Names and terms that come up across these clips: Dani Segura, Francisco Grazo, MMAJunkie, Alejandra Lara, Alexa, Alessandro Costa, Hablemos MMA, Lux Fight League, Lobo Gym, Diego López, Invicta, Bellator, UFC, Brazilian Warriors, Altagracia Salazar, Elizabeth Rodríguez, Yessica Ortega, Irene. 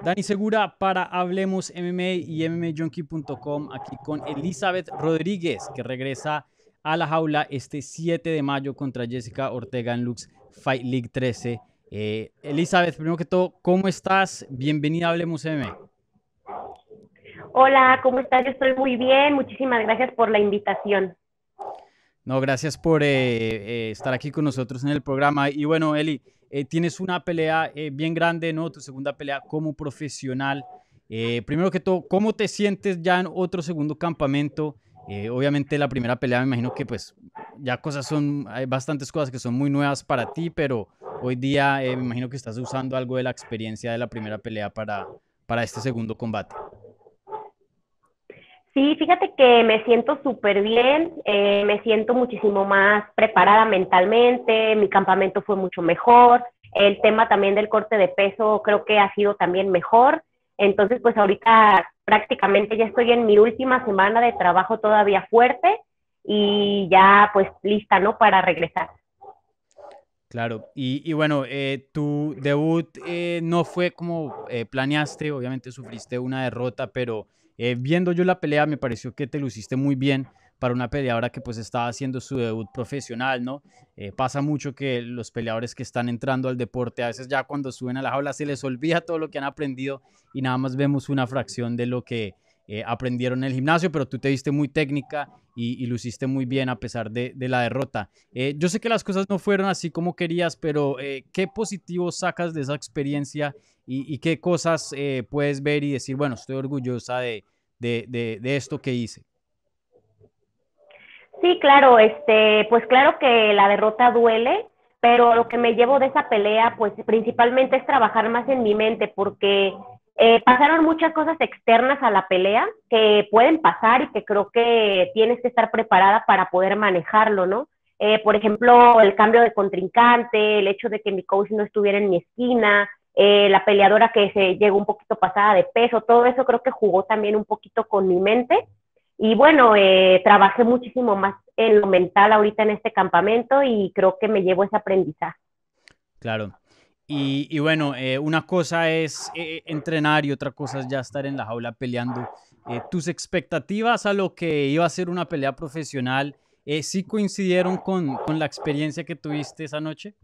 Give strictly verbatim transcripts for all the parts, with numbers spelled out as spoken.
Dani Segura para Hablemos M M A y M M A Junkie punto com, aquí con Elizabeth Rodríguez, que regresa a la jaula este siete de mayo contra Yessica Ortega en Lux Fight League trece. Eh, Elizabeth, primero que todo, ¿cómo estás? Bienvenida a Hablemos M M A. Hola, ¿cómo estás? Yo estoy muy bien, muchísimas gracias por la invitación. No, gracias por eh, eh, estar aquí con nosotros en el programa. Y bueno, Eli, eh, tienes una pelea eh, bien grande, ¿no? Tu segunda pelea como profesional. Eh, primero que todo, ¿cómo te sientes ya en otro segundo campamento? Eh, obviamente la primera pelea, me imagino que pues ya cosas son, hay bastantes cosas que son muy nuevas para ti, pero hoy día eh, me imagino que estás usando algo de la experiencia de la primera pelea para, para este segundo combate. Sí, fíjate que me siento súper bien, eh, me siento muchísimo más preparada mentalmente, mi campamento fue mucho mejor, el tema también del corte de peso creo que ha sido también mejor. Entonces, pues ahorita prácticamente ya estoy en mi última semana de trabajo todavía fuerte y ya pues lista, ¿no? Para regresar. Claro, y, y bueno, eh, tu debut eh, no fue como eh, planeaste, obviamente sufriste una derrota, pero eh, viendo yo la pelea me pareció que te luciste muy bien para una peleadora que pues estaba haciendo su debut profesional, ¿no? Eh, pasa mucho que los peleadores que están entrando al deporte, a veces ya cuando suben a la jaula se les olvida todo lo que han aprendido y nada más vemos una fracción de lo que eh, aprendieron en el gimnasio, pero tú te viste muy técnica y, y luciste muy bien a pesar de, de la derrota. Eh, yo sé que las cosas no fueron así como querías, pero eh, ¿qué positivo sacas de esa experiencia y, y qué cosas eh, puedes ver y decir, bueno, estoy orgullosa de, de, de, de esto que hice? Sí, claro, este, pues claro que la derrota duele, pero lo que me llevo de esa pelea, pues principalmente es trabajar más en mi mente, porque eh, pasaron muchas cosas externas a la pelea que pueden pasar y que creo que tienes que estar preparada para poder manejarlo, ¿no? Eh, por ejemplo, el cambio de contrincante, el hecho de que mi coach no estuviera en mi esquina, eh, la peleadora que se llegó un poquito pasada de peso, todo eso creo que jugó también un poquito con mi mente. Y bueno, eh, trabajé muchísimo más en lo mental ahorita en este campamento y creo que me llevo ese aprendizaje. Claro. Y, y bueno, eh, una cosa es eh, entrenar y otra cosa es ya estar en la jaula peleando. Eh, ¿Tus expectativas a lo que iba a ser una pelea profesional eh, sí coincidieron con, con la experiencia que tuviste esa noche?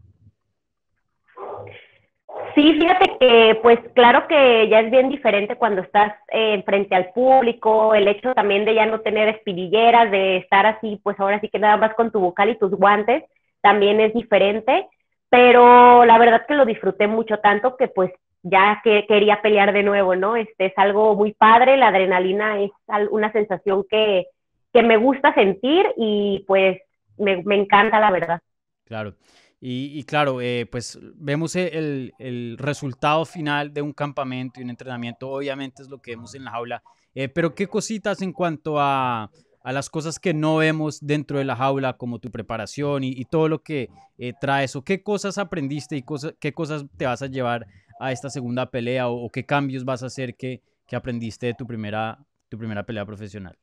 Sí, fíjate que pues claro que ya es bien diferente cuando estás eh, frente al público, el hecho también de ya no tener espirilleras, de estar así, pues ahora sí que nada más con tu bucal y tus guantes, también es diferente, pero la verdad que lo disfruté mucho, tanto que pues ya que quería pelear de nuevo, ¿no? Este es algo muy padre, la adrenalina es una sensación que, que me gusta sentir y pues me, me encanta, la verdad. Claro. Y, y claro, eh, pues vemos el, el resultado final de un campamento y un entrenamiento, obviamente es lo que vemos en la jaula, eh, pero ¿qué cositas en cuanto a, a las cosas que no vemos dentro de la jaula, como tu preparación y, y todo lo que eh, trae eso? ¿Qué cosas aprendiste y cosa, qué cosas te vas a llevar a esta segunda pelea o, o qué cambios vas a hacer que, que aprendiste de tu primera, tu primera pelea profesional?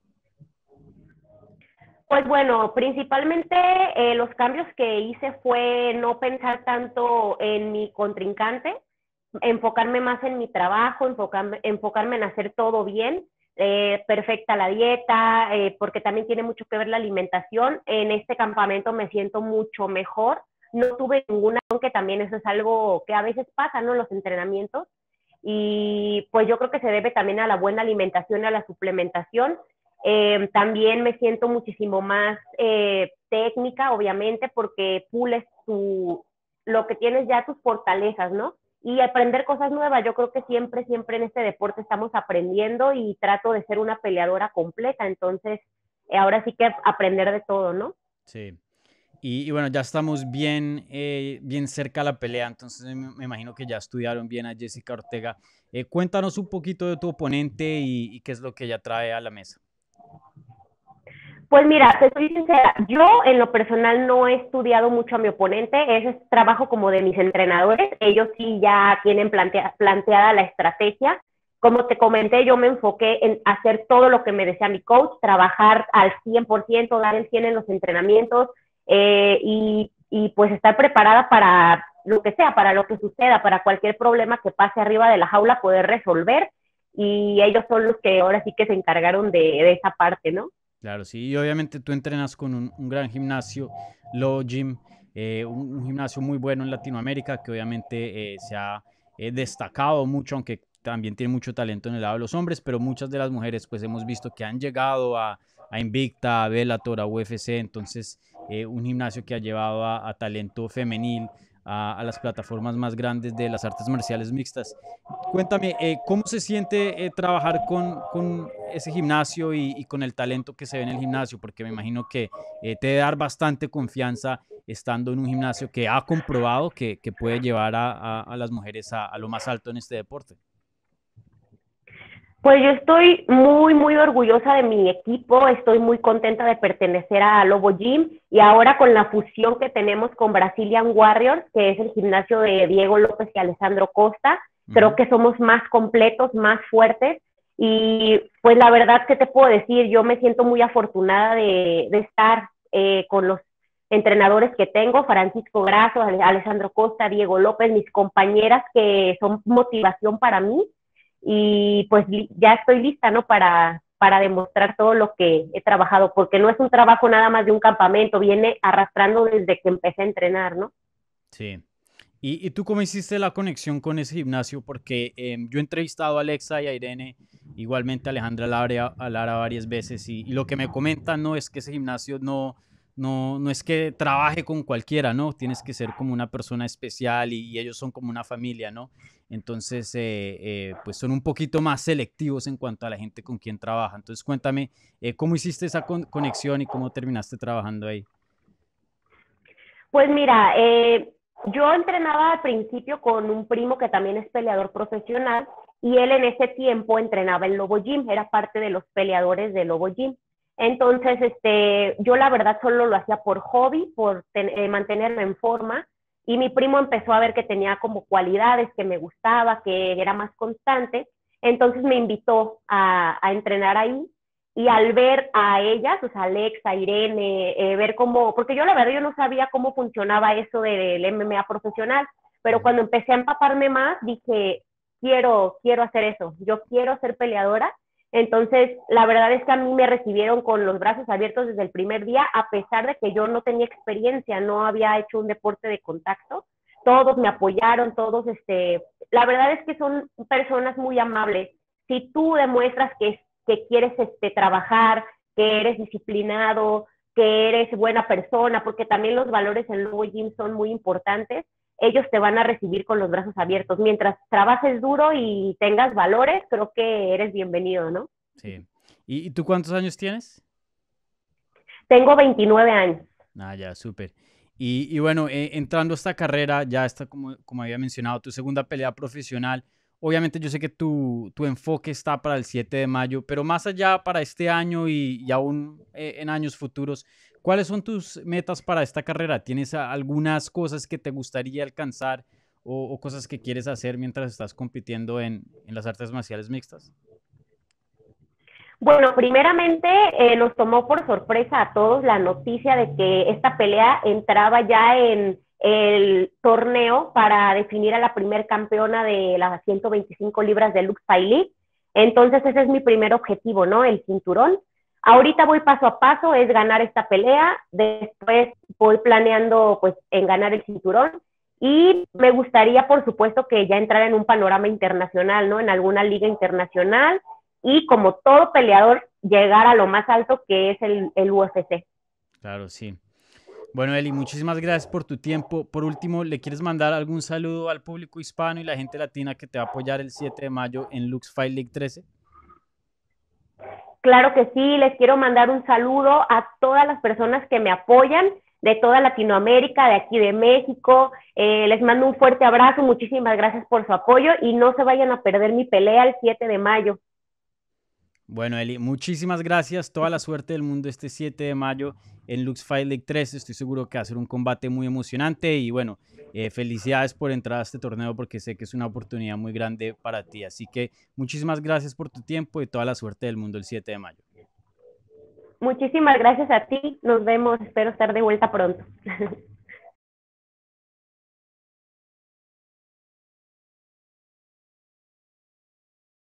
Pues bueno, principalmente eh, los cambios que hice fue no pensar tanto en mi contrincante, enfocarme más en mi trabajo, enfocarme, enfocarme en hacer todo bien, eh, perfecta la dieta, eh, porque también tiene mucho que ver la alimentación. En este campamento me siento mucho mejor, no tuve ninguna, aunque también eso es algo que a veces pasa, ¿no? En los entrenamientos, y pues yo creo que se debe también a la buena alimentación y a la suplementación. Eh, también me siento muchísimo más eh, técnica, obviamente, porque pules tu, lo que tienes ya, tus fortalezas, ¿no? Y aprender cosas nuevas. Yo creo que siempre, siempre en este deporte estamos aprendiendo y trato de ser una peleadora completa. Entonces, eh, ahora sí que aprender de todo, ¿no? Sí. Y, y bueno, ya estamos bien, eh, bien cerca a la pelea, entonces me, me imagino que ya estudiaron bien a Yessica Ortega. Eh, cuéntanos un poquito de tu oponente y, y qué es lo que ella trae a la mesa. Pues mira, te soy sincera, yo en lo personal no he estudiado mucho a mi oponente, ese es trabajo como de mis entrenadores, ellos sí ya tienen plantea, planteada la estrategia. Como te comenté, yo me enfoqué en hacer todo lo que me decía mi coach, trabajar al cien por ciento, dar el cien por ciento en los entrenamientos eh, y y pues estar preparada para lo que sea, para lo que suceda, para cualquier problema que pase arriba de la jaula, poder resolver, y ellos son los que ahora sí que se encargaron de, de esa parte, ¿no? Claro, sí, y obviamente tú entrenas con un, un gran gimnasio, Lobo Gym, eh, un, un gimnasio muy bueno en Latinoamérica, que obviamente eh, se ha eh, destacado mucho, aunque también tiene mucho talento en el lado de los hombres, pero muchas de las mujeres pues hemos visto que han llegado a, a Invicta, a Bellator, a U F C, entonces eh, un gimnasio que ha llevado a, a talento femenil, A, a las plataformas más grandes de las artes marciales mixtas. Cuéntame, eh, ¿cómo se siente eh, trabajar con, con ese gimnasio y, y con el talento que se ve en el gimnasio? Porque me imagino que eh, te debe dar bastante confianza estando en un gimnasio que ha comprobado que, que puede llevar a, a, a las mujeres a, a lo más alto en este deporte. Pues yo estoy muy, muy orgullosa de mi equipo, estoy muy contenta de pertenecer a Lobo Gym y ahora con la fusión que tenemos con Brazilian Warriors, que es el gimnasio de Diego López y Alessandro Costa, uh-huh. Creo que somos más completos, más fuertes y pues la verdad, ¿qué te puedo decir? Yo me siento muy afortunada de, de estar eh, con los entrenadores que tengo, Francisco Grazo, Alessandro Costa, Diego López, mis compañeras que son motivación para mí. Y pues ya estoy lista, ¿no? Para, para demostrar todo lo que he trabajado, porque no es un trabajo nada más de un campamento, viene arrastrando desde que empecé a entrenar, ¿no? Sí. ¿Y, y tú cómo hiciste la conexión con ese gimnasio? Porque eh, yo he entrevistado a Alexa y a Irene, igualmente a Alejandra Lara, a Lara varias veces, y, y lo que me comentan no es que ese gimnasio no, no, no es que trabaje con cualquiera, ¿no? Tienes que ser como una persona especial y, y ellos son como una familia, ¿no? Entonces, eh, eh, pues son un poquito más selectivos en cuanto a la gente con quien trabaja. Entonces, cuéntame, eh, ¿cómo hiciste esa con conexión y cómo terminaste trabajando ahí? Pues mira, eh, yo entrenaba al principio con un primo que también es peleador profesional y él en ese tiempo entrenaba en Lobo Gym, era parte de los peleadores de Lobo Gym. Entonces, este, yo la verdad solo lo hacía por hobby, por eh, mantenerme en forma. Y mi primo empezó a ver que tenía como cualidades, que me gustaba, que era más constante. Entonces me invitó a, a entrenar ahí. Y al ver a ellas, o sea, Alexa, Irene, eh, ver cómo... Porque yo la verdad yo no sabía cómo funcionaba eso del M M A profesional. Pero cuando empecé a empaparme más, dije, quiero, quiero hacer eso. Yo quiero ser peleadora. Entonces, la verdad es que a mí me recibieron con los brazos abiertos desde el primer día, a pesar de que yo no tenía experiencia, no había hecho un deporte de contacto. Todos me apoyaron, todos, este, la verdad es que son personas muy amables. Si tú demuestras que, que quieres este, trabajar, que eres disciplinado, que eres buena persona, porque también los valores en Lobo Gym son muy importantes, ellos te van a recibir con los brazos abiertos. Mientras trabajes duro y tengas valores, creo que eres bienvenido, ¿no? Sí. ¿Y, y tú cuántos años tienes? Tengo veintinueve años. Ah, ya, súper. Y, y bueno, eh, entrando a esta carrera, ya está, como, como había mencionado, tu segunda pelea profesional. Obviamente yo sé que tu, tu enfoque está para el siete de mayo, pero más allá para este año y, y aún eh, en años futuros, ¿cuáles son tus metas para esta carrera? ¿Tienes algunas cosas que te gustaría alcanzar o, o cosas que quieres hacer mientras estás compitiendo en, en las artes marciales mixtas? Bueno, primeramente eh, nos tomó por sorpresa a todos la noticia de que esta pelea entraba ya en el torneo para definir a la primer campeona de las ciento veinticinco libras de Lux Fight League. Entonces ese es mi primer objetivo, ¿no? El cinturón. Ahorita voy paso a paso, es ganar esta pelea, después voy planeando pues en ganar el cinturón y me gustaría por supuesto que ya entrar en un panorama internacional, ¿no? En alguna liga internacional y como todo peleador llegar a lo más alto que es el, el U F C. Claro, sí. Bueno, Eli, muchísimas gracias por tu tiempo. Por último, ¿le quieres mandar algún saludo al público hispano y la gente latina que te va a apoyar el siete de mayo en Lux Fight League trece? Claro que sí, les quiero mandar un saludo a todas las personas que me apoyan de toda Latinoamérica, de aquí de México. Eh, les mando un fuerte abrazo, muchísimas gracias por su apoyo y no se vayan a perder mi pelea el siete de mayo. Bueno, Eli, muchísimas gracias. Toda la suerte del mundo este siete de mayo en Lux Fight League trece. Estoy seguro que va a ser un combate muy emocionante y bueno, eh, felicidades por entrar a este torneo porque sé que es una oportunidad muy grande para ti. Así que muchísimas gracias por tu tiempo y toda la suerte del mundo el siete de mayo. Muchísimas gracias a ti. Nos vemos. Espero estar de vuelta pronto.